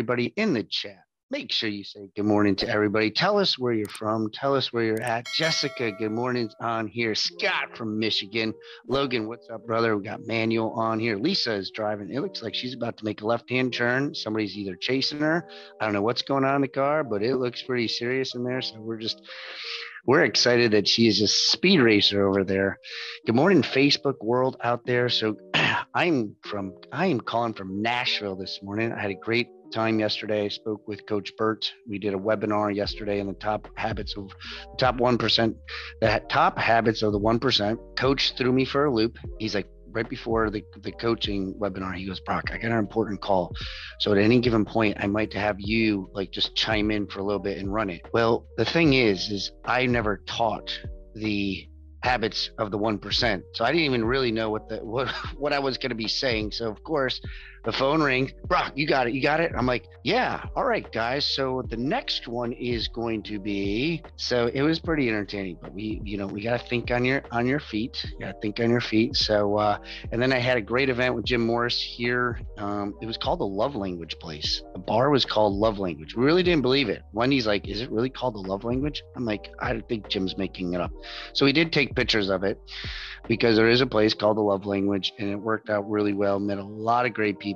everybody in the chat. Make sure you say good morning to everybody. Tell us where you're from. Tell us where you're at. Jessica, good morning's on here. Scott from Michigan. Logan, what's up, brother? We got Manuel on here. Lisa is driving. It looks like she's about to make a left-hand turn. Somebody's either chasing her. I don't know what's going on in the car, but it looks pretty serious in there. So we're excited that she is a speed racer over there. Good morning, Facebook world out there. So I am calling from Nashville this morning. I had a great time yesterday. I spoke with Coach Bert. We did a webinar yesterday on the top habits of the 1%. Coach threw me for a loop. He's like, right before the coaching webinar, he goes, Brock, I got an important call. So at any given point, I might have you like just chime in for a little bit and run it. Well, the thing is I never taught the habits of the 1%. So I didn't even really know what I was going to be saying. So of course the phone rings. Brock, you got it. You got it. I'm like, yeah. All right, guys. So the next one is going to be, so it was pretty entertaining, but we got to think on your feet. You got to think on your feet. So, and then I had a great event with Jim Morris here. It was called the Love Language place. The bar was called Love Language. We really didn't believe it. Wendy's like, is it really called the Love Language? I'm like, I don't think Jim's making it up. So we did take pictures of it because there is a place called the Love Language, and it worked out really well. Met a lot of great people.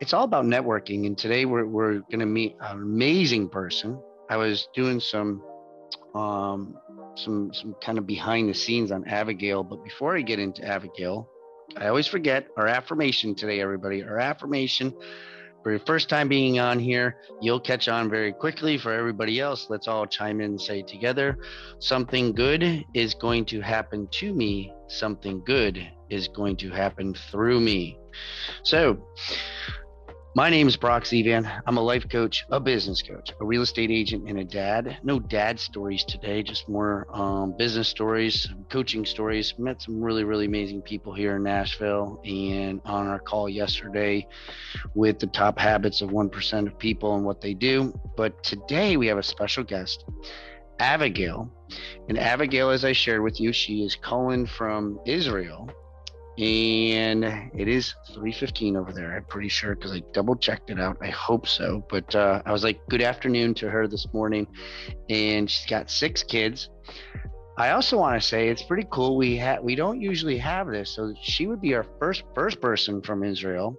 It's all about networking, and today we're going to meet an amazing person. I was doing some kind of behind the scenes on Avigail, but before I get into Avigail, I always forget our affirmation today, everybody. Our affirmation for your first time being on here, you'll catch on very quickly. For everybody else, let's all chime in and say together, something good is going to happen to me. Something good is going to happen through me. So my name is Brock Zevan. I'm a life coach, a business coach, a real estate agent, and a dad. No dad stories today, just more business stories, coaching stories. Met some really, really amazing people here in Nashville, and on our call yesterday with the top habits of 1% of people and what they do. But today we have a special guest, Avigail. And Avigail, as I shared with you, she is calling from Israel. And it is 3:15 over there, I'm pretty sure, because I double checked it out. I hope so. But I was like, good afternoon to her this morning. And she's got 6 kids. I also want to say it's pretty cool. We don't usually have this. So she would be our first person from Israel.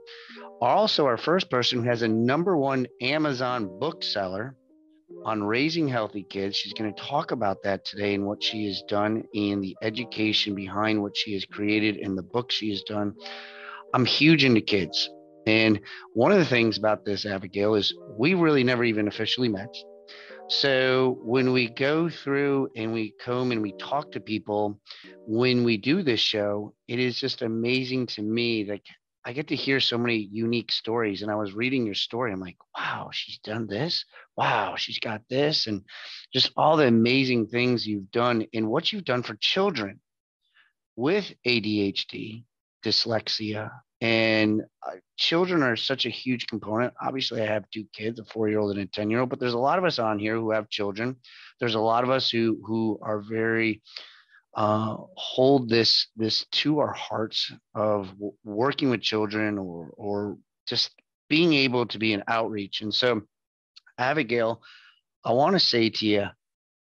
Also our first person who has a #1 Amazon bookseller on Raising Healthy Kids. She's going to talk about that today and what she has done and the education behind what she has created and the book she has done. I'm huge into kids. And one of the things about this, Abigail, is we really never even officially met. So when we go through and we comb and we talk to people, when we do this show, it is just amazing to me that I get to hear so many unique stories. And I was reading your story. I'm like, wow, she's done this. Wow, she's got this. And just all the amazing things you've done and what you've done for children with ADHD, dyslexia. And children are such a huge component. Obviously, I have 2 kids, a 4-year-old and a 10-year-old, but there's a lot of us on here who have children. There's a lot of us who are very hold this to our hearts of working with children or just being able to be an outreach. And so, Abigail, I want to say to you,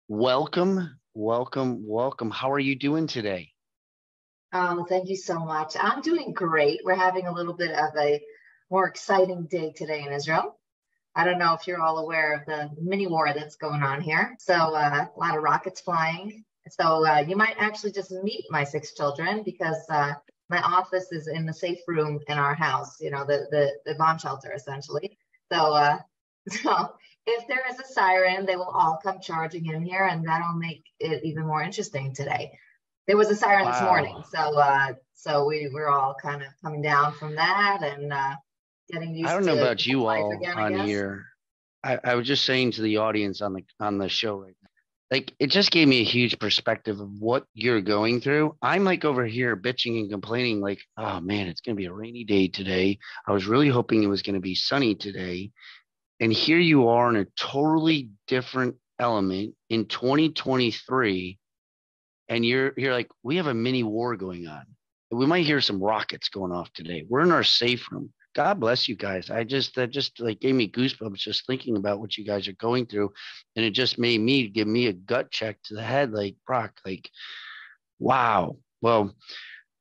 welcome, welcome, welcome. How are you doing today? Oh, thank you so much. I'm doing great. We're having a little bit of a more exciting day today in Israel. I don't know if you're all aware of the mini war that's going on here. So a lot of rockets flying. So you might actually just meet my 6 children because my office is in the safe room in our house, you know, the bomb shelter, essentially. So so if there is a siren, they will all come charging in here, and that'll make it even more interesting today. There was a siren this morning. So we were all kind of coming down from that and getting used to life again, I don't know about you all on here. I was just saying to the audience on the show right now, like, it just gave me a huge perspective of what you're going through. I'm like over here bitching and complaining like, oh man, it's going to be a rainy day today. I was really hoping it was going to be sunny today. And here you are in a totally different element in 2023. And you're like, we have a mini war going on. We might hear some rockets going off today. We're in our safe room. God bless you guys. That just like gave me goosebumps just thinking about what you guys are going through. And it just made me give me a gut check to the head, like, Brock, like, wow. Well,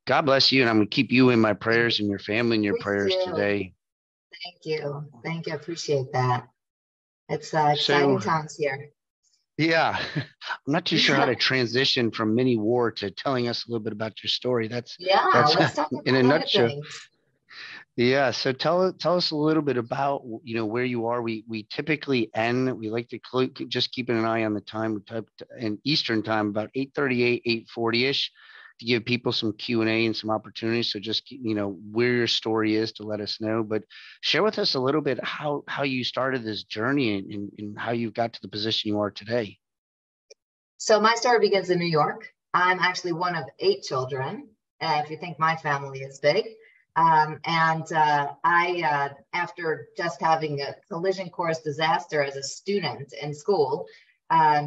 God bless you. And I'm going to keep you in my prayers and your family in your prayers today. Thank you. Thank you. I appreciate that. It's exciting times here. Yeah. I'm not too sure how to transition from mini war to telling us a little bit about your story. That's in a nutshell. Things. Yeah. So tell us a little bit about, you know, where you are. We typically end, we like to just keeping an eye on the time and Eastern time, about 8:38, 8:40-ish, to give people some Q&A and some opportunities. So just, you know, where your story is to let us know, but share with us a little bit how you started this journey and how you've got to the position you are today. So my story begins in New York. I'm actually one of 8 children. If you think my family is big. I after just having a collision course disaster as a student in school,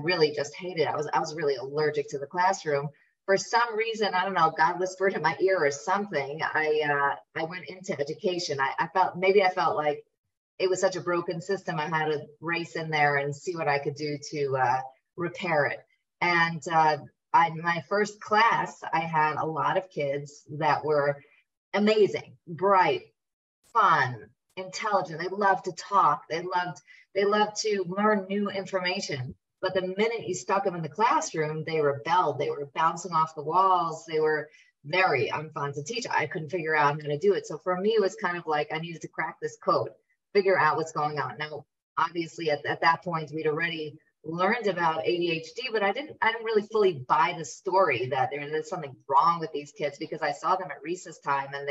really just hated it. I was really allergic to the classroom. For some reason, I don't know, God whispered in my ear or something. I went into education. I felt like it was such a broken system. I had to race in there and see what I could do to repair it. And my first class, I had a lot of kids that were amazing, bright, fun, intelligent. They loved to talk. They loved to learn new information. But the minute you stuck them in the classroom, they rebelled. They were bouncing off the walls. They were very unfun to teach. I couldn't figure out how to do it. So for me, it was kind of like I needed to crack this code, figure out what's going on. Now, obviously, at that point, we'd already learned about ADHD, but I didn't really fully buy the story that there's something wrong with these kids, because I saw them at recess time and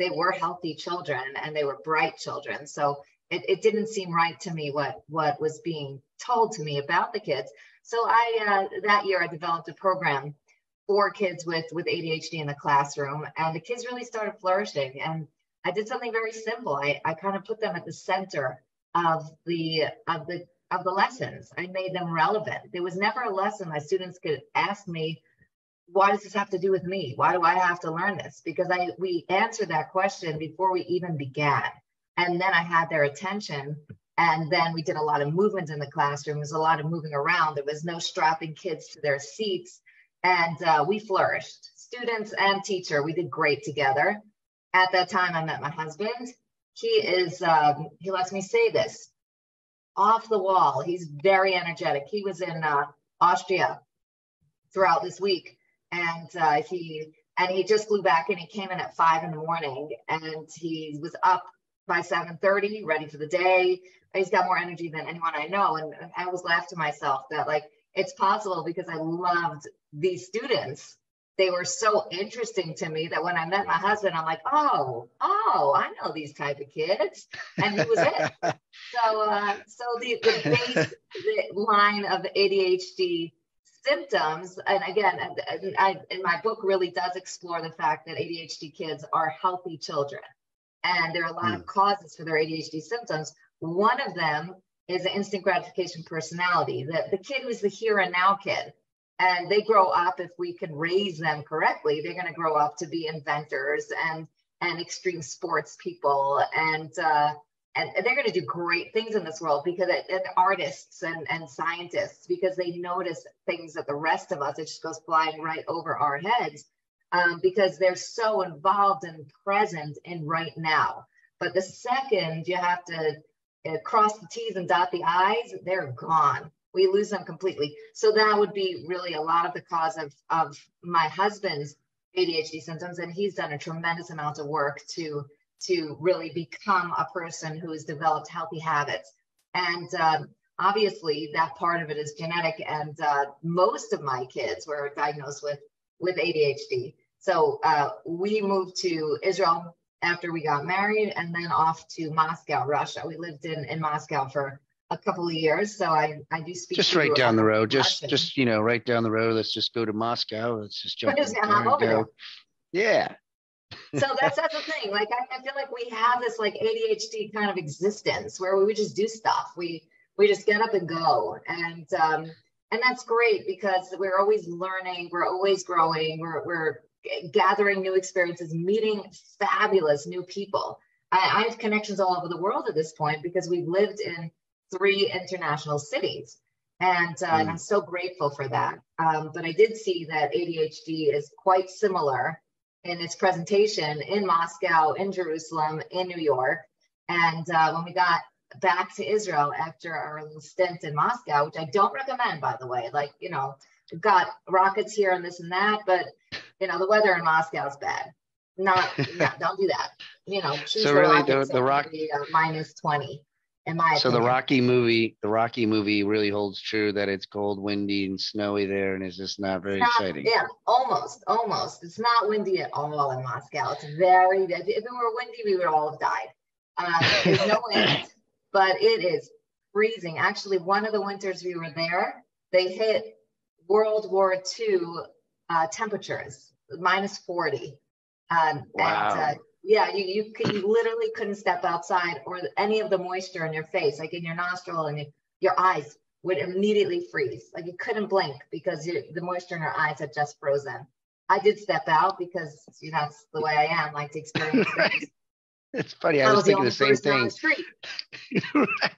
they were healthy children and they were bright children. So it didn't seem right to me what was being told to me about the kids. So that year I developed a program for kids with ADHD in the classroom, and the kids really started flourishing. And I did something very simple. I kind of put them at the center of the lessons. I made them relevant. There was never a lesson my students could ask me, why does this have to do with me? Why do I have to learn this? Because we answered that question before we even began. And then I had their attention. And then we did a lot of movement in the classroom. There was a lot of moving around. There was no strapping kids to their seats. And we flourished. Students and teacher, we did great together. At that time, I met my husband. He lets me say this. Off the wall. He's very energetic. He was in Austria throughout this week, and he just flew back, and he came in at 5 in the morning, and he was up by 7:30, ready for the day. He's got more energy than anyone I know, and I always laughed to myself that, like, it's possible, because I loved these students. They were so interesting to me that when I met my husband, I'm like, oh, I know these type of kids. And he was it. So the baseline of ADHD symptoms, and again, I in my book really does explore the fact that ADHD kids are healthy children. And there are a lot of causes for their ADHD symptoms. One of them is the instant gratification personality. The kid who's the here and now kid. And they grow up, if we can raise them correctly, they're going to grow up to be inventors and extreme sports people. And they're going to do great things in this world, because and artists and scientists, because they notice things that the rest of us, it just goes flying right over our heads, because they're so involved and present in right now. But the second you have to cross the T's and dot the I's, they're gone. We lose them completely. So that would be really a lot of the cause of my husband's ADHD symptoms. And he's done a tremendous amount of work to really become a person who has developed healthy habits. And obviously that part of it is genetic. And most of my kids were diagnosed with ADHD. So we moved to Israel after we got married, and then off to Moscow, Russia. We lived in Moscow for a couple of years. So I do speak just right down the road, just, you know, right down the road. Let's just go to Moscow. Let's just jump over. Yeah. So that's the thing. Like, I feel like we have this like ADHD kind of existence where we just do stuff. We just get up and go. And that's great, because we're always learning. We're always growing. We're gathering new experiences, meeting fabulous new people. I have connections all over the world at this point because we've lived in 3 international cities. And I'm so grateful for that. But I did see that ADHD is quite similar in its presentation in Moscow, in Jerusalem, in New York. And when we got back to Israel after our little stint in Moscow, which I don't recommend, by the way, like, you know, we've got rockets here and this and that, but, you know, the weather in Moscow is bad. Don't do that. You know, so really -20. So the Rocky movie really holds true that it's cold, windy, and snowy there, and it's just not very exciting. Yeah, almost. It's not windy at all in Moscow. It's very, if it were windy, we would all have died. There's no wind, but it is freezing. Actually, one of the winters we were there, they hit World War II temperatures, -40. Wow. Yeah, you literally couldn't step outside, or any of the moisture in your face, like in your nostril, and your eyes would immediately freeze. Like you couldn't blink because the moisture in your eyes had just frozen. I did step out because, you know, that's the way I am, like to experience things. It's funny. I was thinking the same thing.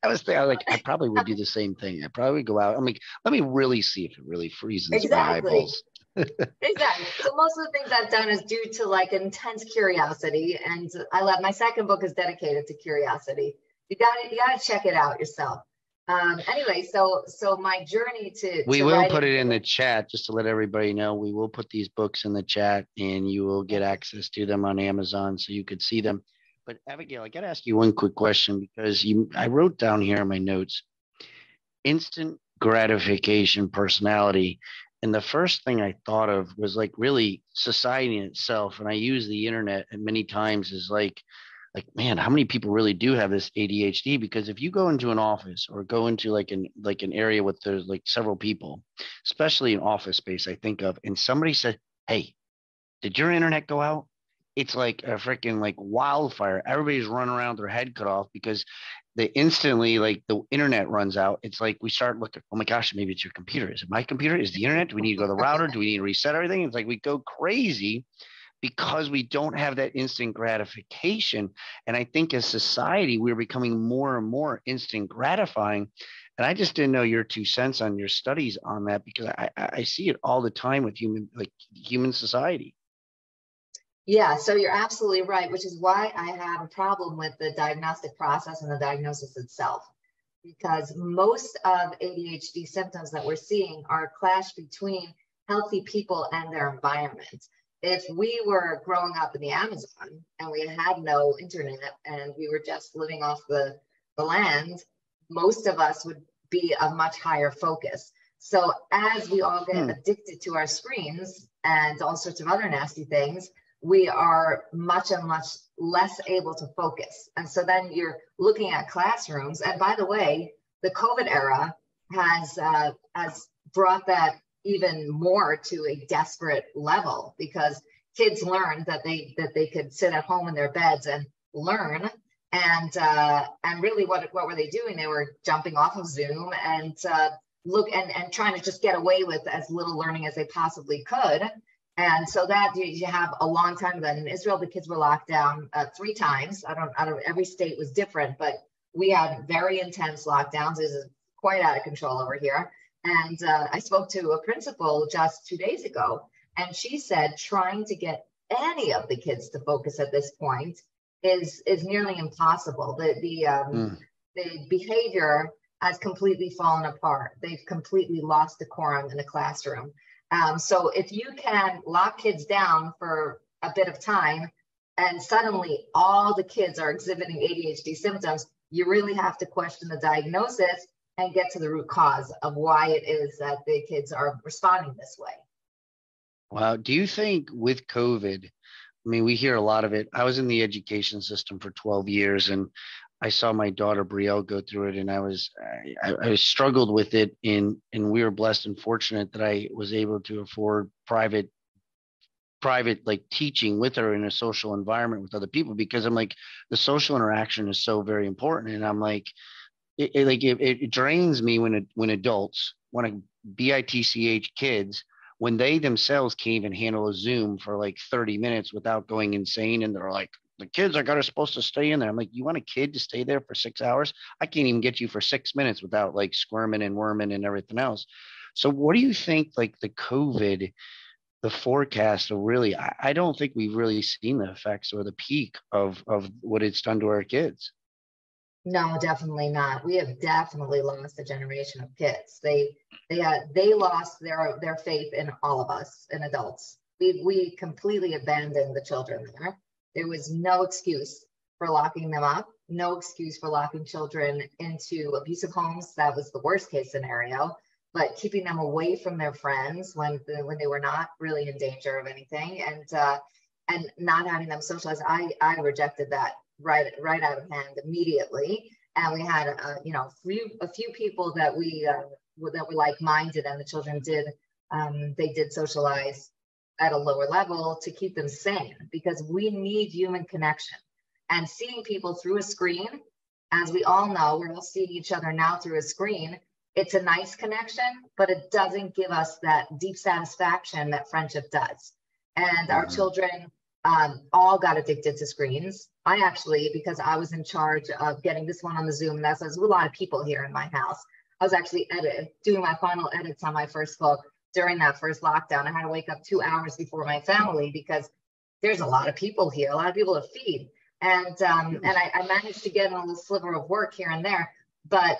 I was like, I probably would do the same thing. I probably would go out. I'm like, let me really see if it really freezes my eyeballs. Exactly. So most of the things I've done is due to like intense curiosity, and I love my second book is dedicated to curiosity. You got to check it out yourself. Anyway, so my journey to we will put it in the chat just to let everybody know. We will put these books in the chat, and you will get access to them on Amazon, so you could see them. But Abigail, I got to ask you one quick question because I wrote down here in my notes, instant gratification personality. And the first thing I thought of was like really society in itself. And I use the internet and many times is like, man, how many people really do have this ADHD? Because if you go into an office or go into like an area with there's like several people, especially an office space I think of, and somebody said, hey, did your internet go out? It's like a freaking like wildfire. Everybody's running around with their head cut off because they instantly like the internet runs out. It's like we start looking, oh my gosh, maybe it's your computer. Is it my computer? Is the internet? Do we need to go to the router? Do we need to reset everything? It's like we go crazy because we don't have that instant gratification. And I think as society, we're becoming more and more instant gratifying. And I just didn't know your 2 cents on your studies on that because I see it all the time with human society. Yeah, so you're absolutely right, which is why I have a problem with the diagnostic process and the diagnosis itself, because most of ADHD symptoms that we're seeing are a clash between healthy people and their environment. If we were growing up in the Amazon and we had no internet and we were just living off the land, most of us would be a much higher focus. So as we all get addicted to our screens and all sorts of other nasty things, we are much less able to focus. And so then you're looking at classrooms. And by the way, the COVID era has brought that even more to a desperate level because kids learned that they could sit at home in their beds and learn. And really what were they doing? They were jumping off of Zoom and look and trying to just get away with as little learning as they possibly could. And so that you have a long time then in Israel, the kids were locked down 3 times. I don't, every state was different, but we had very intense lockdowns. This is quite out of control over here. And I spoke to a principal just 2 days ago, and she said trying to get any of the kids to focus at this point is nearly impossible. The behavior has completely fallen apart. They've completely lost decorum in the classroom. So if you can lock kids down for a bit of time and suddenly all the kids are exhibiting ADHD symptoms, you really have to question the diagnosis and get to the root cause of why it is that the kids are responding this way. Wow. Do you think with COVID, I mean, we hear a lot of it. I was in the education system for 12 years and I saw my daughter Brielle go through it, and I struggled with it, and we were blessed and fortunate that I was able to afford private like teaching with her in a social environment with other people, because I'm like, the social interaction is so very important, and I'm like, it drains me when adults want to bitch kids when they themselves can't even handle a Zoom for like 30 minutes without going insane, and they're like, The kids are supposed to stay in there. I'm like, you want a kid to stay there for 6 hours? I can't even get you for 6 minutes without like squirming and worming and everything else. So what do you think, like the COVID, the forecast will really, I don't think we've really seen the effects or the peak of what it's done to our kids. No, definitely not. We have definitely lost a generation of kids. They lost their faith in all of us and adults. We completely abandoned the children there. There was no excuse for locking them up, no excuse for locking children into abusive homes. That was the worst case scenario, but keeping them away from their friends when they were not really in danger of anything, and not having them socialize. I rejected that right out of hand immediately. And we had a few people that were like-minded, and the children did socialize at a lower level to keep them sane, because we need human connection. And seeing people through a screen, as we all know, we're all seeing each other now through a screen. It's a nice connection, but it doesn't give us that deep satisfaction that friendship does. And our children all got addicted to screens. I actually, because I was in charge of getting this one on the Zoom, and that's a lot of people here in my house, I was actually doing my final edits on my first book. During that first lockdown, I had to wake up 2 hours before my family, because there's a lot of people here, a lot of people to feed. And I managed to get a little sliver of work here and there, but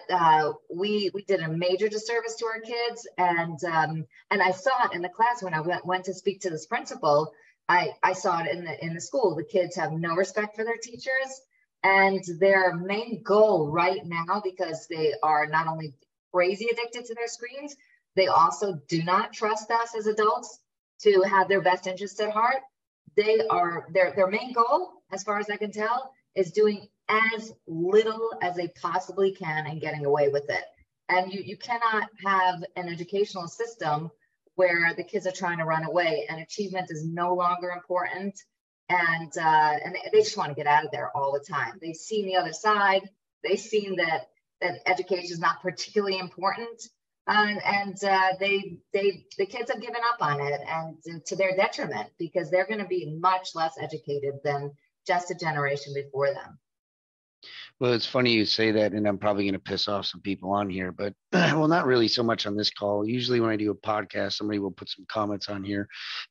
we did a major disservice to our kids. And I saw it in the class when I went to speak to this principal. I saw it in the school. The kids have no respect for their teachers, and their main goal right now, because they are not only crazy addicted to their screens, they also do not trust us as adults to have their best interests at heart. They are, their main goal, as far as I can tell, is doing as little as they possibly can and getting away with it. And you cannot have an educational system where the kids are trying to run away and achievement is no longer important. And they just want to get out of there all the time. They've seen the other side. They've seen that education is not particularly important. The kids have given up on it, and to their detriment, because they're going to be much less educated than just a generation before them. Well, it's funny you say that, and I'm probably going to piss off some people on here, but well, not really so much on this call. Usually when I do a podcast, somebody will put some comments on here.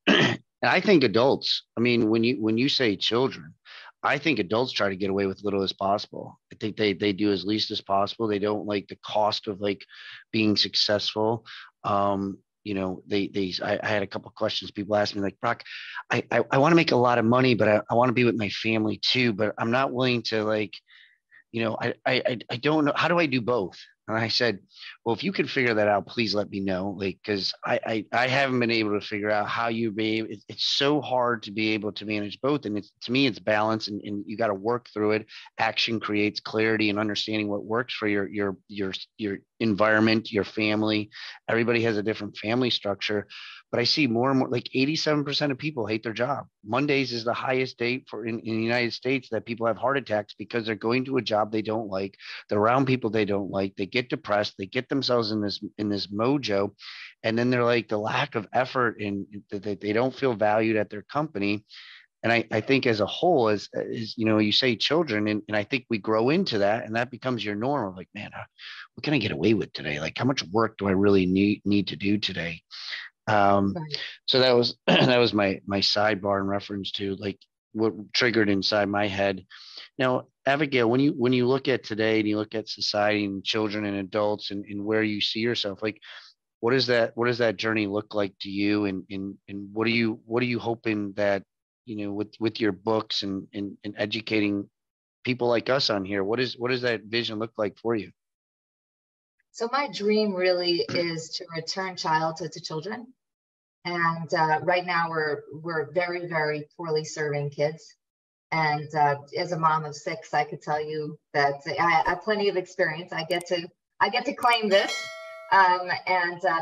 And I think adults, I mean, when you say children, I think adults try to get away with little as possible. I think they do as least as possible. They don't like the cost of like being successful. I had a couple of questions people asked me, like, Brock, I want to make a lot of money, but I want to be with my family too, but I'm not willing to, like, you know, I don't know. How do I do both? And I said, well, if you can figure that out, please let me know. Like, cause I haven't been able to figure out how you be, it's so hard to be able to manage both. And it's, to me, it's balance, and you got to work through it. Action creates clarity, and understanding what works for your environment, your family. Everybody has a different family structure, but I see more and more, like 87% of people hate their job. Mondays is the highest date for in the United States that people have heart attacks, because they're going to a job they don't like. They're around people they don't like. They get depressed. They get themselves in this mojo. And then they're like, the lack of effort, and they don't feel valued at their company. And I think as a whole, as you know, you say children, and I think we grow into that, and that becomes your norm. I'm like, man, what can I get away with today? Like, how much work do I really need to do today? So that was my sidebar in reference to like what triggered inside my head. Now, Abigail, when you look at today and you look at society and children and adults and where you see yourself, like, what does that journey look like to you? And what are you hoping that, you know, with your books and educating people like us on here, what does that vision look like for you? So my dream really is to return childhood to children. And right now we're very, very poorly serving kids. And as a mom of 6, I could tell you that I have plenty of experience. I get to claim this.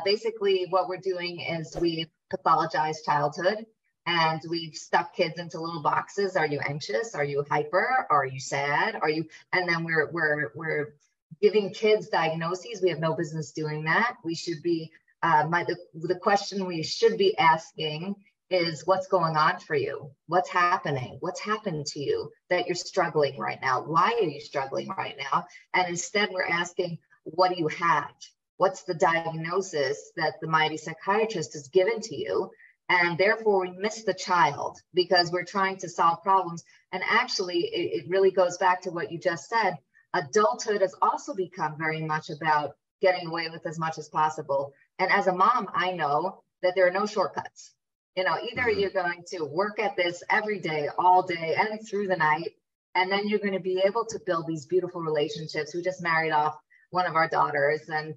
Basically what we're doing is we pathologize childhood. And we've stuck kids into little boxes. Are you anxious? Are you hyper? Are you sad? Are you? And then we're giving kids diagnoses. We have no business doing that. We should be the question we should be asking is what's going on for you, what's happening, what's happened to you that you're struggling right now, why are you struggling right now? And instead we're asking, what do you have? What's the diagnosis that the mighty psychiatrist has given to you? And therefore we miss the child because we're trying to solve problems. And actually it really goes back to what you just said. Adulthood has also become very much about getting away with as much as possible. And as a mom, I know that there are no shortcuts. You know, either you're going to work at this every day, all day and through the night, and then you're going to be able to build these beautiful relationships. We just married off one of our daughters, and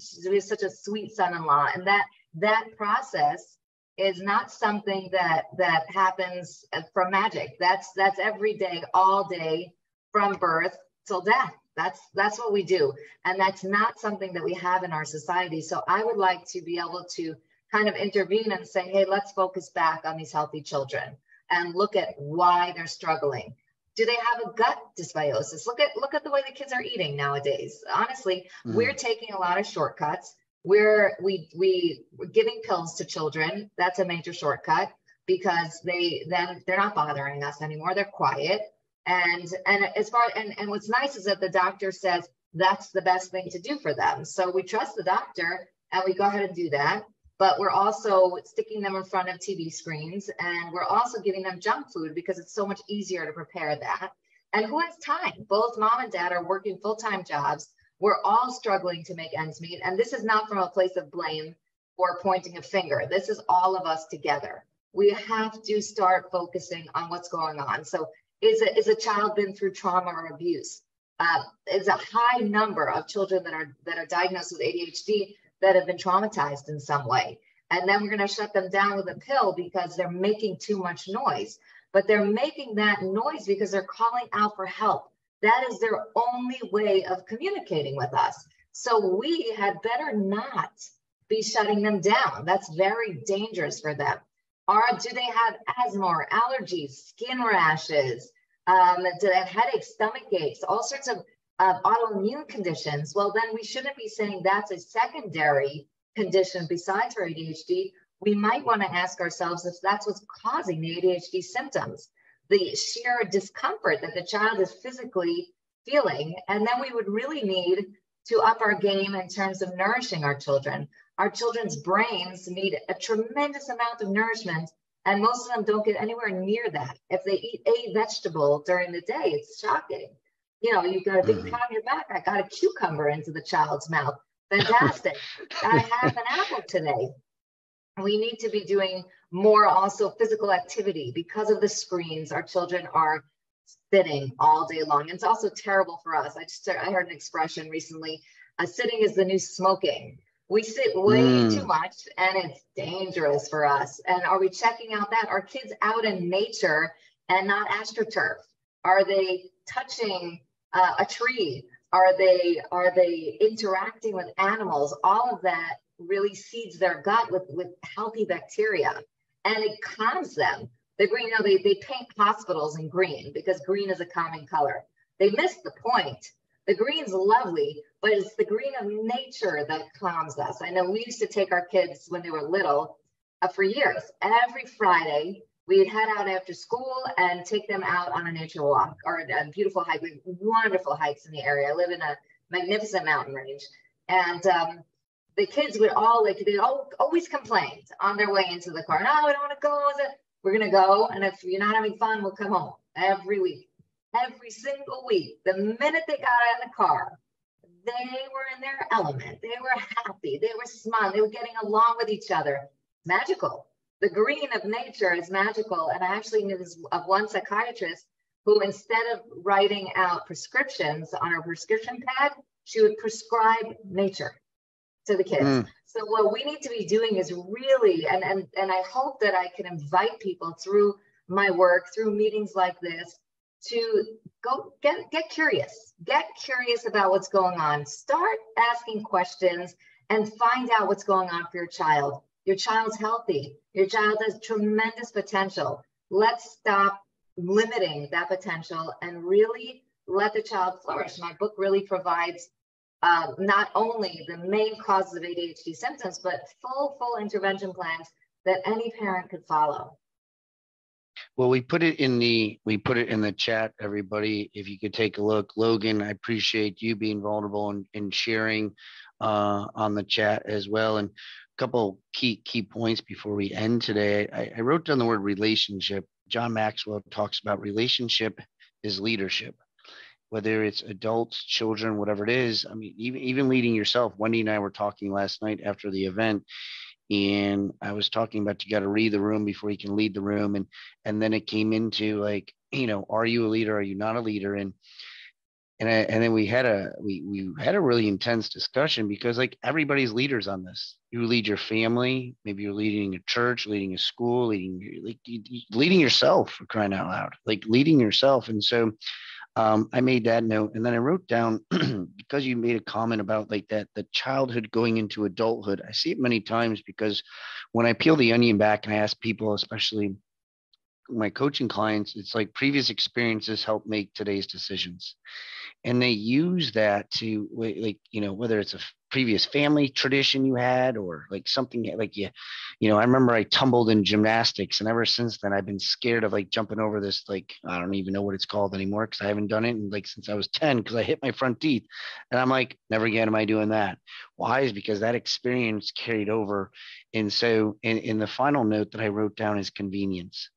she was such a sweet son-in-law. And that process is not something that happens from magic. That's every day, all day, from birth till death. That's what we do. And that's not something that we have in our society. So I would like to be able to kind of intervene and say, hey, let's focus back on these healthy children and look at why they're struggling. Do they have a gut dysbiosis? Look at the way the kids are eating nowadays. Honestly, we're taking a lot of shortcuts. We're giving pills to children. That's a major shortcut because they're not bothering us anymore. They're quiet. And what's nice is that the doctor says that's the best thing to do for them. So we trust the doctor and we go ahead and do that. But we're also sticking them in front of TV screens, and we're also giving them junk food because it's so much easier to prepare that. And who has time? Both mom and dad are working full-time jobs. We're all struggling to make ends meet. And this is not from a place of blame or pointing a finger. This is all of us together. We have to start focusing on what's going on. So is a child been through trauma or abuse? Is a high number of children that are diagnosed with ADHD that have been traumatized in some way. And then we're going to shut them down with a pill because they're making too much noise. But they're making that noise because they're calling out for help. That is their only way of communicating with us. So we had better not be shutting them down. That's very dangerous for them. Do they have asthma or allergies, skin rashes? Do they have headaches, stomach aches, all sorts of autoimmune conditions? Well, then we shouldn't be saying that's a secondary condition besides her ADHD. We might want to ask ourselves if that's what's causing the ADHD symptoms, the sheer discomfort that the child is physically feeling. And then we would really need to up our game in terms of nourishing our children. Our children's brains need a tremendous amount of nourishment, and most of them don't get anywhere near that. If they eat a vegetable during the day, it's shocking. You know, you've got a big pat on your back. I got a cucumber into the child's mouth. Fantastic. I have an apple today. We need to be doing more also physical activity. Because of the screens, our children are sitting all day long. And it's also terrible for us. I heard an expression recently, sitting is the new smoking. We sit way too much and it's dangerous for us. And are we checking out that? Are kids out in nature and not astroturf? Are they touching a tree? Are they interacting with animals? All of that really seeds their gut with healthy bacteria, and it calms them. The green, you know, they paint hospitals in green because green is a calming color. They missed the point. The green's lovely, but it's the green of nature that calms us. I know we used to take our kids when they were little for years. Every Friday, we'd head out after school and take them out on a nature walk or a beautiful hike. We have wonderful hikes in the area. I live in a magnificent mountain range. And the kids would always complained on their way into the car. No, we don't want to go. We're going to go. And if you're not having fun, we'll come home every week. Every single week. The minute they got out of the car, they were in their element. They were happy. They were smiling. They were getting along with each other. Magical. The green of nature is magical. And I actually knew this of one psychiatrist who, instead of writing out prescriptions on her prescription pad, she would prescribe nature to the kids. So what we need to be doing is really, and I hope that I can invite people through my work, through meetings like this, to go get curious about what's going on. Start asking questions and find out what's going on for your child. Your child's healthy. Your child has tremendous potential. Let's stop limiting that potential and really let the child flourish. My book really provides not only the main causes of ADHD symptoms, but full intervention plans that any parent could follow? Well, we put it in the chat, everybody. If you could take a look, Logan, I appreciate you being vulnerable and sharing on the chat as well. And a couple key points before we end today. I wrote down the word relationship. John Maxwell talks about relationship is leadership, whether it's adults, children, whatever it is. I mean, even leading yourself. Wendy and I were talking last night after the event, and I was talking about you got to read the room before you can lead the room. And then it came into, like, you know, are you a leader? Are you not a leader? And then we had a really intense discussion, because, like, everybody's leaders on this. You lead your family, maybe you're leading a church, leading a school, leading yourself, for crying out loud, like leading yourself. And so I made that note, and then I wrote down, because you made a comment about, like, that the childhood going into adulthood. I see it many times, because when I peel the onion back and I ask people, especially my coaching clients, it's like previous experiences help make today's decisions. And they use that to, like, you know, whether it's a previous family tradition you had, or like something like, you know, I remember I tumbled in gymnastics, and ever since then I've been scared of, like, jumping over this, like, I don't even know what it's called anymore, because I haven't done it in, like, since I was 10, because I hit my front teeth, and I'm like, never again am I doing that. Why? Is because that experience carried over. And so in the final note that I wrote down is convenience.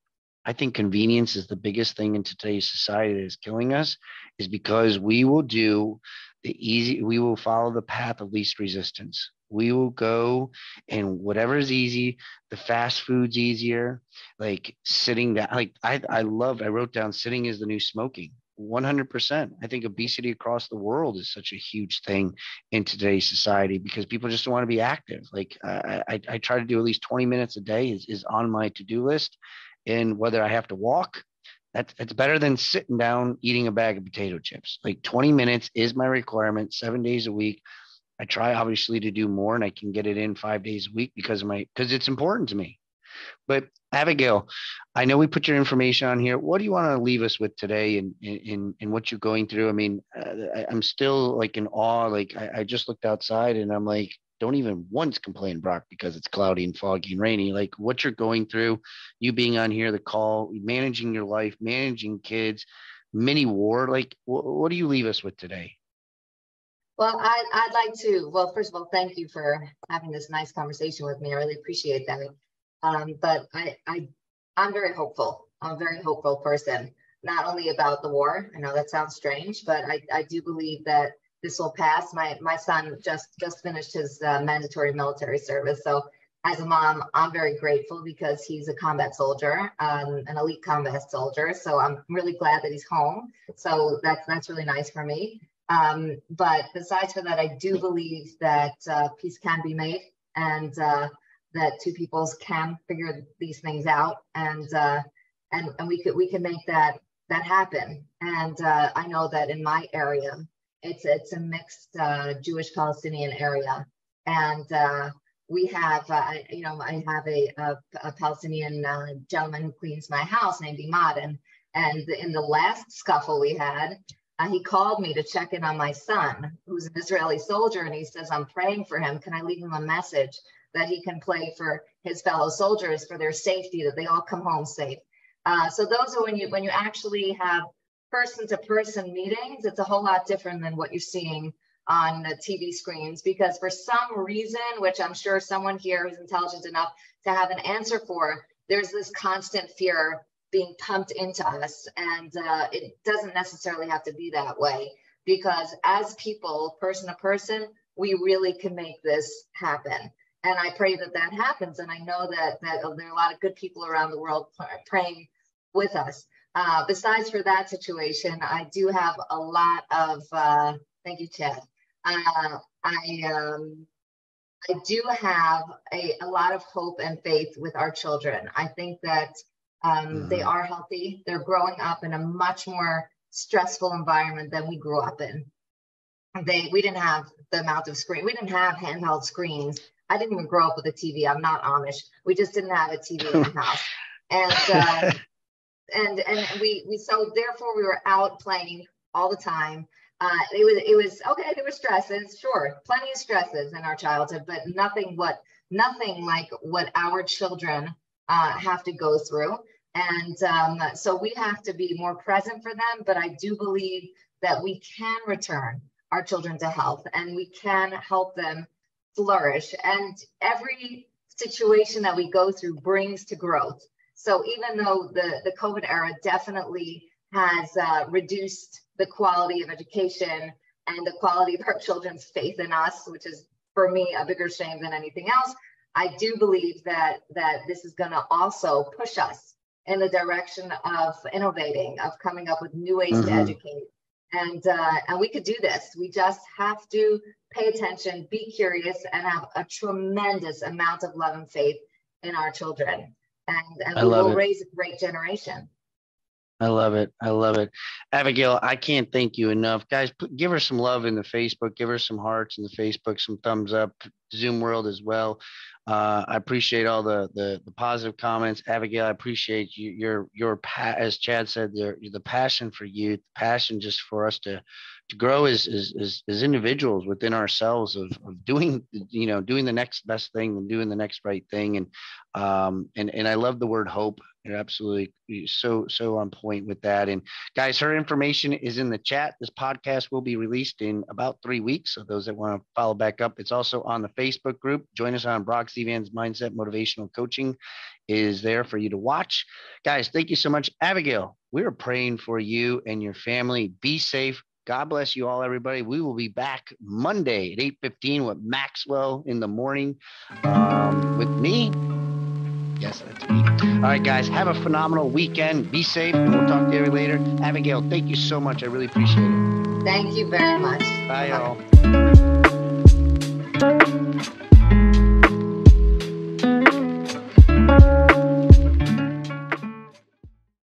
I think convenience is the biggest thing in today's society that is killing us, is because we will do the easy. We will follow the path of least resistance. We will go, and whatever is easy, the fast food's easier, like sitting down. Like I wrote down, sitting is the new smoking. 100%. I think obesity across the world is such a huge thing in today's society, because people just don't want to be active. Like I try to do at least 20 minutes a day is on my to-do list. And whether I have to walk, that's better than sitting down eating a bag of potato chips. Like 20 minutes is my requirement 7 days a week. I try obviously to do more, and I can get it in 5 days a week because it's important to me. But Abigail, I know we put your information on here. What do you want to leave us with today, and what you're going through? I mean, I'm still, like, in awe. Like I just looked outside, and I'm like, don't even once complain, Brock, because it's cloudy and foggy and rainy. Like what you're going through, you being on here, the call, managing your life, managing kids, mini war. Like, what do you leave us with today? Well, I'd like to, first of all, thank you for having this nice conversation with me. I really appreciate that. But I'm very hopeful. I'm a very hopeful person, not only about the war. I know that sounds strange, but I do believe that this will pass. My son just finished his mandatory military service. So as a mom, I'm very grateful, because he's a combat soldier, an elite combat soldier. So I'm really glad that he's home. So that's really nice for me. But besides from that, I do believe that peace can be made, and that two peoples can figure these things out, and we can make that happen. And I know that in my area, it's a mixed Jewish Palestinian area, and we have I have a Palestinian gentleman who cleans my house named Imad, and in the last scuffle we had, he called me to check in on my son, who's an Israeli soldier, and he says, I'm praying for him. Can I leave him a message that he can play for his fellow soldiers for their safety, that they all come home safe? So those are when you actually have person-to-person meetings, it's a whole lot different than what you're seeing on the TV screens, because for some reason, which I'm sure someone here who's intelligent enough to have an answer for, there's this constant fear being pumped into us, and it doesn't necessarily have to be that way, because as people, person-to-person, we really can make this happen. And I pray that happens, and I know that there are a lot of good people around the world praying with us. Besides for that situation, I do have a lot of, thank you, Chad. I do have a lot of hope and faith with our children. I think that they are healthy. They're growing up in a much more stressful environment than we grew up in. We didn't have the amount of screen. We didn't have handheld screens. I didn't even grow up with a TV. I'm not Amish. We just didn't have a TV in the house. And and we so therefore we were out playing all the time. It was okay. There were stresses, sure, plenty of stresses in our childhood, but nothing what nothing like what our children have to go through. And so we have to be more present for them. But I do believe that we can return our children to health and we can help them flourish. And every situation that we go through brings to growth. So even though the COVID era definitely has reduced the quality of education and the quality of our children's faith in us, which is for me a bigger shame than anything else, I do believe that this is going to also push us in the direction of innovating, of coming up with new ways to educate. And we could do this. We just have to pay attention, be curious, and have a tremendous amount of love and faith in our children. And we will raise a great generation. I love it. I love it. Abigail, I can't thank you enough. Guys, give her some love in the Facebook. Give her some hearts in the Facebook, some thumbs up. Zoom world as well. I appreciate all the positive comments. Abigail, I appreciate you, your as Chad said, the passion for youth, passion just for us to grow as individuals within ourselves of doing, you know, doing the next best thing and doing the next right thing. And I love the word hope. You're absolutely so on point with that. And guys, her information is in the chat. This podcast will be released in about 3 weeks. So those that want to follow back up, it's also on the Facebook group. Join us on Brock Zevan's Mindset Motivational Coaching is there for you to watch. Guys, thank you so much. Abigail, we are praying for you and your family. Be safe. God bless you all, everybody. We will be back Monday at 8:15 with Maxwell in the morning with me. Yes, that's me. All right, guys, have a phenomenal weekend. Be safe, and we'll talk to you later. Abigail, thank you so much. I really appreciate it. Thank you very much. Bye, y'all.